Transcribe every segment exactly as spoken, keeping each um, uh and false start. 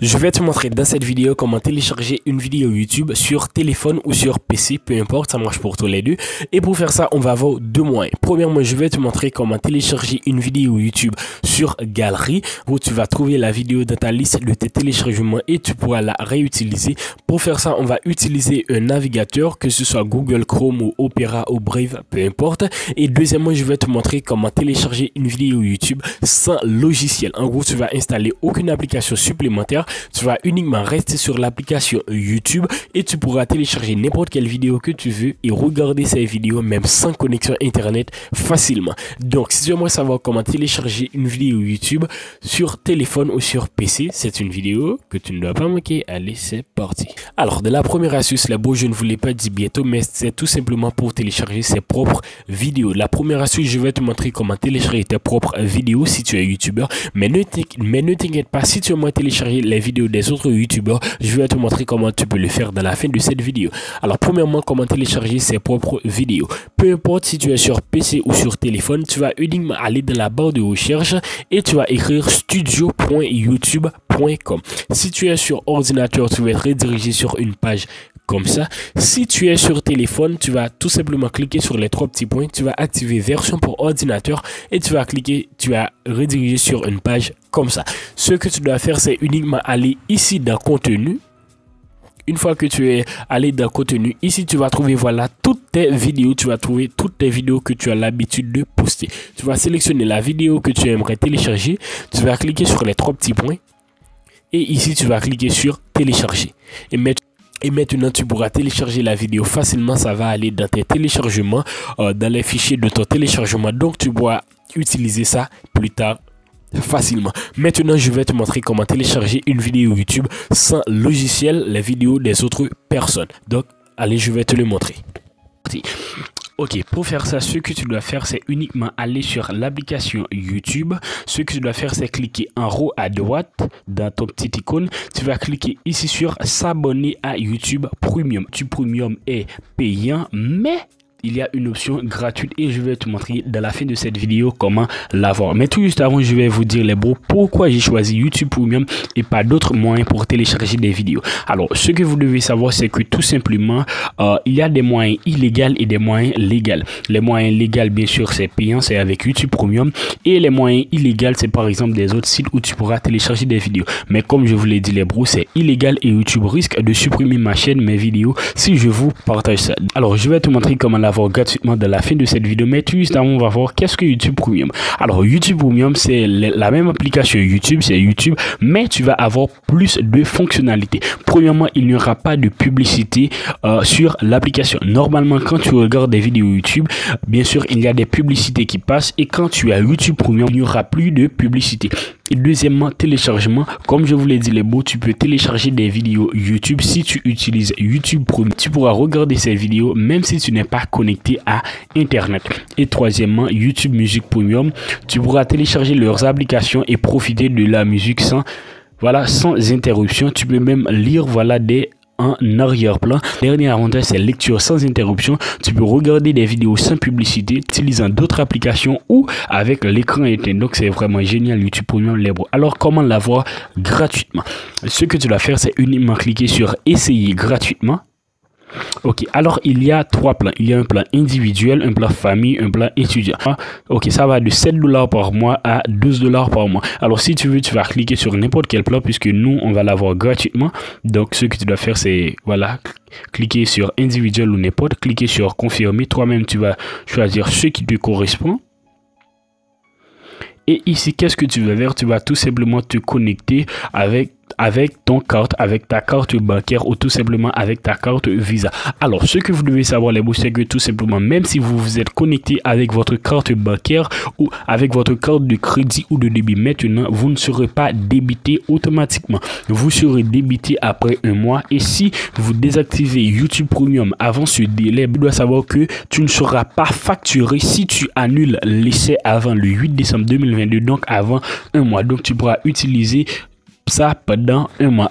Je vais te montrer dans cette vidéo comment télécharger une vidéo YouTube sur téléphone ou sur P C, peu importe, ça marche pour tous les deux. Et pour faire ça, on va avoir deux moyens. Premièrement, je vais te montrer comment télécharger une vidéo YouTube sur Galerie, où tu vas trouver la vidéo dans ta liste de tes téléchargements et tu pourras la réutiliser. Pour faire ça, on va utiliser un navigateur, que ce soit Google Chrome ou Opera ou Brave, peu importe. Et deuxièmement, je vais te montrer comment télécharger une vidéo YouTube sans logiciel. En gros, tu vas installer aucune application supplémentaire, tu vas uniquement rester sur l'application YouTube et tu pourras télécharger n'importe quelle vidéo que tu veux et regarder ces vidéos même sans connexion internet facilement. Donc si tu veux savoir comment télécharger une vidéo YouTube sur téléphone ou sur P C, c'est une vidéo que tu ne dois pas manquer. Allez, c'est parti. Alors de la première astuce, les beaux, je ne vous l'ai pas dit bientôt, mais c'est tout simplement pour télécharger ses propres vidéos. La première astuce, je vais te montrer comment télécharger tes propres vidéos si tu es youtubeur, mais ne t'inquiète pas, si tu veux télécharger les vidéos des autres youtubeurs, je vais te montrer comment tu peux le faire dans la fin de cette vidéo. Alors premièrement, comment télécharger ses propres vidéos. Peu importe si tu es sur P C ou sur téléphone, tu vas uniquement aller dans la barre de recherche et tu vas écrire studio point youtube point com. Si tu es sur ordinateur, tu vas être redirigé sur une page comme ça. Si tu es sur téléphone, tu vas tout simplement cliquer sur les trois petits points, tu vas activer version pour ordinateur et tu vas cliquer, tu vas rediriger sur une page comme ça. Ce que tu dois faire, c'est uniquement aller ici dans contenu. Une fois que tu es allé dans contenu, ici tu vas trouver, voilà, toutes tes vidéos, tu vas trouver toutes tes vidéos que tu as l'habitude de poster. Tu vas sélectionner la vidéo que tu aimerais télécharger, tu vas cliquer sur les trois petits points et ici tu vas cliquer sur télécharger et mettre. Et maintenant, tu pourras télécharger la vidéo facilement. Ça va aller dans tes téléchargements, euh, dans les fichiers de ton téléchargement. Donc, tu pourras utiliser ça plus tard facilement. Maintenant, je vais te montrer comment télécharger une vidéo YouTube sans logiciel, les vidéos des autres personnes. Donc, allez, je vais te le montrer. Ok, pour faire ça, ce que tu dois faire, c'est uniquement aller sur l'application YouTube. Ce que tu dois faire, c'est cliquer en haut à droite dans ton petit icône. Tu vas cliquer ici sur s'abonner à YouTube Premium. Tu Premium est payant, mais il y a une option gratuite et je vais te montrer dans la fin de cette vidéo comment l'avoir. Mais tout juste avant, je vais vous dire les bros pourquoi j'ai choisi YouTube Premium et pas d'autres moyens pour télécharger des vidéos. Alors, ce que vous devez savoir, c'est que tout simplement, euh, il y a des moyens illégaux et des moyens légaux. Les moyens légaux, bien sûr, c'est payant, c'est avec YouTube Premium, et les moyens illégaux, c'est par exemple des autres sites où tu pourras télécharger des vidéos. Mais comme je vous l'ai dit, les bros, c'est illégal et YouTube risque de supprimer ma chaîne, mes vidéos, si je vous partage ça. Alors, je vais te montrer comment la voir gratuitement de la fin de cette vidéo, mais juste avant, on va voir qu'est-ce que YouTube Premium. Alors YouTube Premium, c'est la même application YouTube, c'est YouTube, mais tu vas avoir plus de fonctionnalités. Premièrement, il n'y aura pas de publicité euh, sur l'application. Normalement, quand tu regardes des vidéos YouTube, bien sûr, il y a des publicités qui passent, et quand tu as YouTube Premium, il n'y aura plus de publicité. Et deuxièmement, téléchargement. Comme je vous l'ai dit, les mots, tu peux télécharger des vidéos YouTube. Si tu utilises YouTube Premium, tu pourras regarder ces vidéos même si tu n'es pas connecté à Internet. Et troisièmement, YouTube Music Premium. Tu pourras télécharger leurs applications et profiter de la musique sans, voilà, sans interruption. Tu peux même lire, voilà, des en arrière-plan. Dernier avantage, c'est lecture sans interruption. Tu peux regarder des vidéos sans publicité, utilisant d'autres applications ou avec l'écran éteint. Donc, c'est vraiment génial, YouTube Premium, les bros. Alors, comment l'avoir gratuitement? Ce que tu dois faire, c'est uniquement cliquer sur essayer gratuitement. Ok, alors il y a trois plans. Il y a un plan individuel, un plan famille, un plan étudiant. Ok, ça va de sept dollars par mois à douze dollars par mois. Alors si tu veux, tu vas cliquer sur n'importe quel plan puisque nous, on va l'avoir gratuitement. Donc ce que tu dois faire, c'est, voilà, cliquer sur individuel ou n'importe, cliquer sur confirmer. Toi-même, tu vas choisir ce qui te correspond. Et ici, qu'est-ce que tu vas faire? Tu vas tout simplement te connecter avec avec ton carte, avec ta carte bancaire ou tout simplement avec ta carte Visa. Alors, ce que vous devez savoir, les beaux, c'est que tout simplement, même si vous vous êtes connecté avec votre carte bancaire ou avec votre carte de crédit ou de débit, maintenant, vous ne serez pas débité automatiquement. Vous serez débité après un mois. Et si vous désactivez YouTube Premium avant ce délai, vous devez savoir que tu ne seras pas facturé si tu annules l'essai avant le huit décembre deux mille vingt-deux, donc avant un mois. Donc, tu pourras utiliser ça pendant un mois.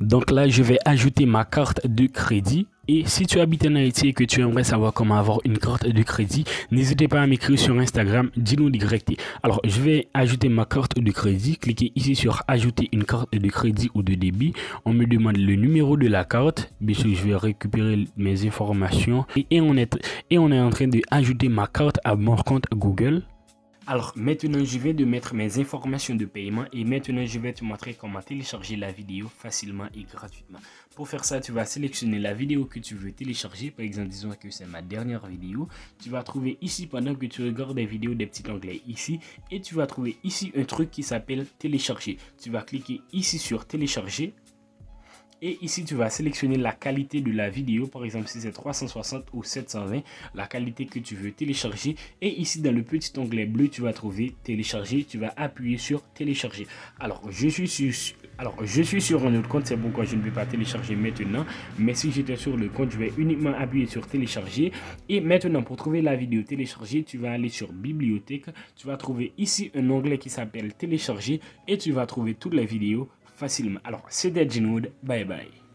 Donc là, je vais ajouter ma carte de crédit Et si tu habites en Haïti et que tu aimerais savoir comment avoir une carte de crédit, n'hésitez pas à m'écrire sur Instagram Jeen Wood Y T. Alors, je vais ajouter ma carte de crédit. Cliquez ici sur ajouter une carte de crédit ou de débit. On me demande le numéro de la carte. Bien sûr, je vais récupérer mes informations. Et, et, on, est, et on est en train d'ajouter ma carte à mon compte Google. Alors maintenant je vais de mettre mes informations de paiement et maintenant je vais te montrer comment télécharger la vidéo facilement et gratuitement. Pour faire ça, tu vas sélectionner la vidéo que tu veux télécharger. Par exemple, disons que c'est ma dernière vidéo. Tu vas trouver ici, pendant que tu regardes des vidéos, des petits onglets ici, et tu vas trouver ici un truc qui s'appelle télécharger. Tu vas cliquer ici sur télécharger. Et ici, tu vas sélectionner la qualité de la vidéo. Par exemple, si c'est trois cent soixante ou sept cent vingt, la qualité que tu veux télécharger. Et ici, dans le petit onglet bleu, tu vas trouver télécharger. Tu vas appuyer sur télécharger. Alors, je suis sur, alors, je suis sur un autre compte. C'est pourquoi je ne peux pas télécharger maintenant. Mais si j'étais sur le compte, je vais uniquement appuyer sur télécharger. Et maintenant, pour trouver la vidéo téléchargée, tu vas aller sur bibliothèque. Tu vas trouver ici un onglet qui s'appelle télécharger. Et tu vas trouver toutes les vidéos facilement. Alors, c'était Jeen Wood. Bye bye.